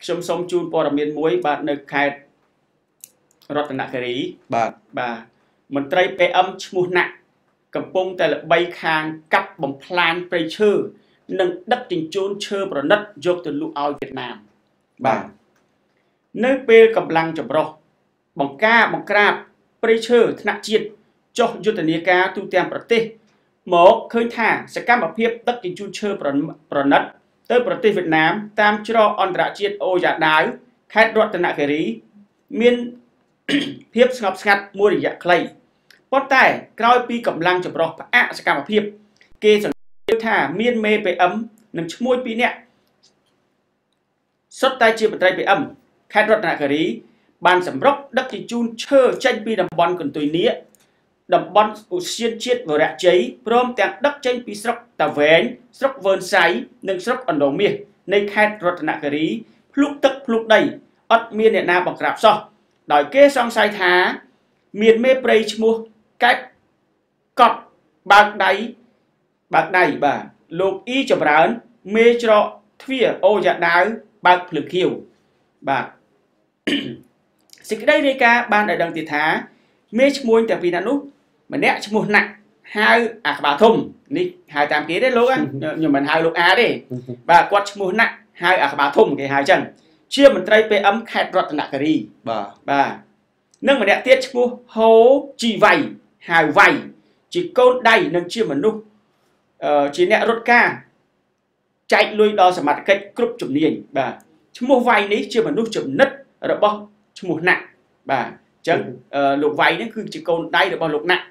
Chúng sống chun bỏ miền muối bạn nơi khai Rotanakari bà mình trai pe âm mua nặng cầm bông tại là bay khang cắp bằng plan play chơi nâng đất trình chôn chơi bỏ đất dọc từ lũ ao Việt Nam bà nơi pe cầm lăng chập rò bằng ca play chơi nặng chiết cho dọc từ nia cá tu tiệm bờ tê một khơi thả sẽ cam bảo hiệp đất trình chôn chơi bỏ đất tới bờ tây Việt Nam tam cho on đã chiết ô giả đái khai Rotanakari miền hiệp ngọc sạt mua để giặt clay bất tài coi pi cầm lăng chụp rọ ạ sẽ cảm hiệp kê sản thả miên mê về ấm nằm môi pi nè xuất tay chia bật tay về ấm khai Rotanakari bàn sầm rốc đất thì chun chơ tranh pi đầm bòn còn tùy nĩa đầm bòn của xiên chiết vừa đã cháy prom tẹt đất tranh pi sọc tàu vén sọc vườn sấy nâng sọc ẩn đầu miệt nên khai Rotanakari lúc tức lúc đầy ất miên nè na bằng rạp so đòi kê xong sai thá miền mê prey mua cách cọp bạc đáy bà lục y chậm rán mê cho thuyết ô dạ đáy bạc lực hiểu bạc xích đây đây ca ban đại đăng tiệt thá mê mua tại vì nạn lúc mà nẹ mua nặng hai à bà thùng đi hai tám kế đấy lúc á nhưng mà hai lúc á đi bà quát mua nặng hai à bà thùng cái hai chân chia mình trai pe ấm khai Rotanakari bà nâng mà đẹp tiết mua hố chỉ vầy hài vầy chỉ côn đầy nâng chia mình nung chỉ nẹ rốt ca chạy lui đó sẽ mặt cách cướp chụp liền bà mua vầy đấy chia mình nung chụp nứt ở đó bông mua nặng bà chứ lục vầy đấy cứ chỉ côn đầy được bao lục nặng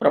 và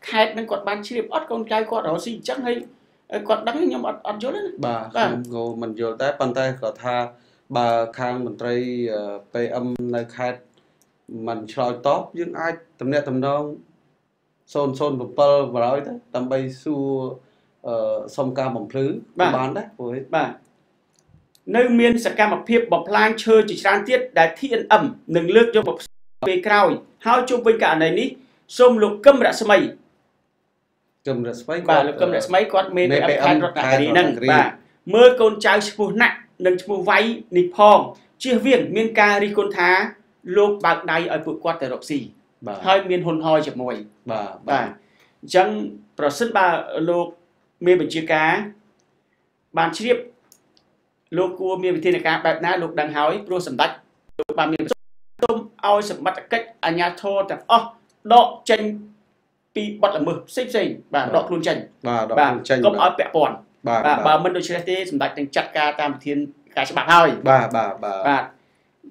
khai đang còn ban chia ớt con trai con đó xin chẳng hay còn đăng nhom ớt chỗ đấy bà ngồi mình vừa tới bàn tay còn tha bà khang mình trai pe âm nơi khai mình soi top những ai tầm nè tầm non son son bập bờ và nói đó tầm bay xu sông ca bằng phứ bán đấy với bà nơi miền sạc ca bằng phép bằng lan chơi chỉ sáng tiết đại thiên ẩm nâng lướt cho bọc pe cao hao chung bên cả này ní sông lục cấm đã sấy bà lục cấm đã sấy quát mê pe âm khai đi nâng bà mưa con trai spu nặng nâng mua váy nịt phong chia viên miên ca ri con thá lục bạc đáy ở bụi quạt tại rộng xì hơi miên hồn hoi chập mồi bà chẳng bà sân bà lục mê bình chia cá bàn chiếp lục cua miên bình thiên là cá bạc ná lục đằng hói pro sầm tách lục bà miên tôm ao sầm mặt cách à nhà thô tạp ó đọ chanh pi bọt là mực xếp xình bà đọ luôn chanh bà cốc ói bẹ bòn bà mình đối xử thế chúng ta đang chặt ca tam thiên cái sẽ bạc thôi bà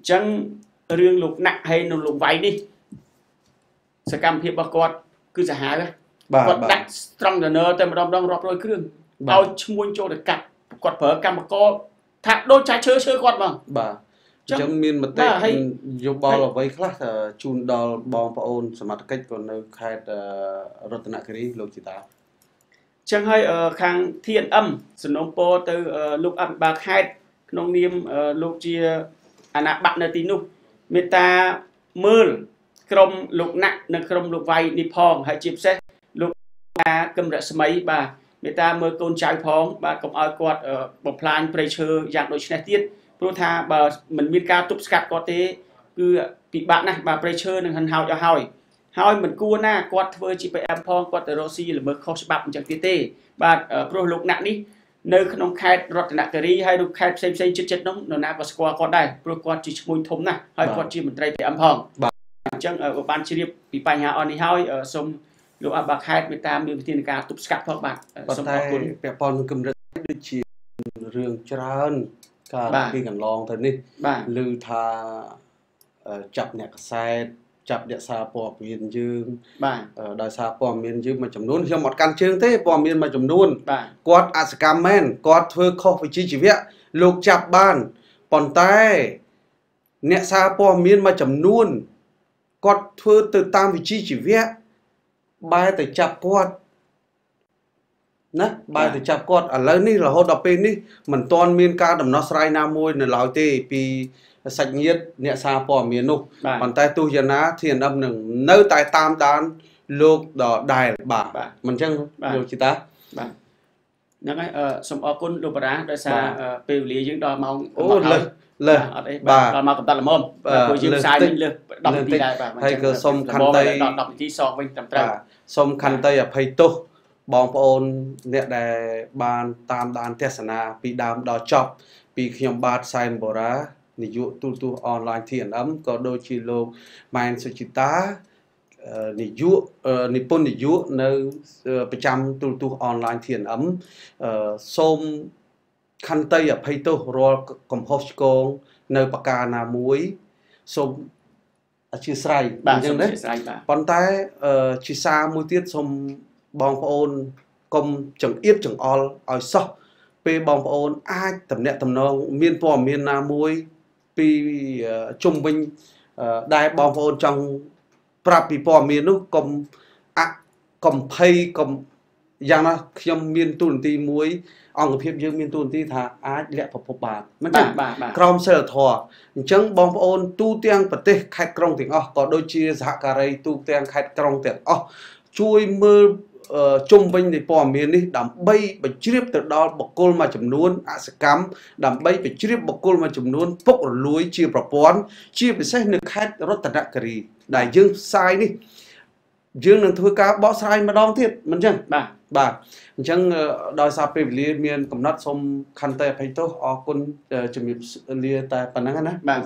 chẳng riêng lục nặng hay lục váy đi sẽ cam hiệp bà con cứ giả hái bà đặt trong là nơ tem đom đom rọt rồi cứ bao muôn chỗ được cặp quạt phở cam bà con thạc đôi trái chơi chơi quạt mà bà chẳng miên mật tê dùng bao là vây khác là chun đo bom và ôn sầm mặt cách còn nơi khai Rotanakari lô chỉ ta chẳng hay khang thiên âm sân ông po từ lúc âm bạc hai nông niêm lúc chia anh bạn nơi tí nụ người ta mưa không lục nặng nên không lục vay đi phong hay chìm xét lúc cầm rạ mấy bà người ta mơ con trái phong bà cộng ai quạt bọc plan pressure dạng đối xe tiết pro tha bà mình miên cao tụp sạc có thế cứ bị bạn này bà pressure nên hân hào cho hỏi hỏi mình cua na quạt vơi chỉ phải em phong quạt từ Rossi là mới khó sập bằng chẳng tê và pro lục nặng đi nơi không khai Rotanakari hay lục khai xem chết nó na và qua quạt đây pro quạt chỉ mùi thấm nè hay quạt chỉ mình trai phải em phong chẳng ở ban chỉ điệp bị bài nhà oni hoi ở sông lúa bạc hai người ta miền tiền cả tụt sạt phong bạc sông bạc cuốn bẹp pon cầm rất được chỉ riêng cho ra hơn cả khi gần long thôi nè lư tha chập nhạc sai chập địa sa pò miền dương đời sa pò miền dương mà chấm đốn trong một căn chương thế pò miền mà chấm đốn quạt ascamen quạt thưa kho vị trí việc lục chập bàn pon tay nhẹ sa pò miền mà chấm đốn quạt thưa từ tam vị trí chỉ việc bài từ chập quạt nè bài từ chập quạt ở lớn ní là hô đập bên ní mình toàn miền ca đầm nó sài nam môi là lòi tê pi sạch nhiệt nhẹ xa bỏ miền nục còn tay tu dân á thiền âm nừng nơi tay tam tán luộc đỏ đài bà mình chăng điều chị ta nó cái sông ở côn lục đá đời xa bèo lý những đò mong bà đò mong cầm ta làm ôm cô dương sai mình lừa đọc thì đại bà hay cơ sông khăn tây đọc thì so với tầm trai sông khăn tây ở hay tu bóng ôn nhẹ đài bàn tam tán thế sana bị đam đò chọc bị khiêm bát sai bồ đá ví dụ tu online thiền ấm có đôi chi lô mang sự chỉ tá ví dụ Nippon ví dụ nơi trăm tu online thiền ấm xôm khăn tây ở pay tô rồi cầm hộp con nơi bạc ca na muối xôm chia sẻ nhưng đấy còn tay chia xa muối tiết xôm bong ôn công chẳng ít chẳng all ở sóc pe bong ôn ai tầm nẹt tầm nâu miên pò miên na muối pi trung bình đại bom phun trong prapi pom miền nước cầm cầm hay cầm giang nó trong miền tuần ti muối ông hiệp dương miền tuần ti thà á lẹ phập phập bạc mất bạc krom sờ thò chẳng bom phun tu tiang bật tê khai krom tiếng ó có đôi chia hạ cà rây tu tiang khai krom tiếng ó chui mưa trung bình thì bỏ miền đi đảm bay và chip từ đó bọc côn mà chấm luôn à sẽ cắm đảm bay và chip bọc côn mà chấm luôn bốc lối chia bọc bón chia về sách nước khách rất tận kỳ đại dương sai đi dương đừng thôi cá bó sai mà đong thiệt mình chẳng bà chẳng đòi sao về liền miền cầm nát xong khăn tay phải tốt ở con chuẩn bị lia tại phần năng á bà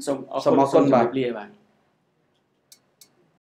xong ở con bà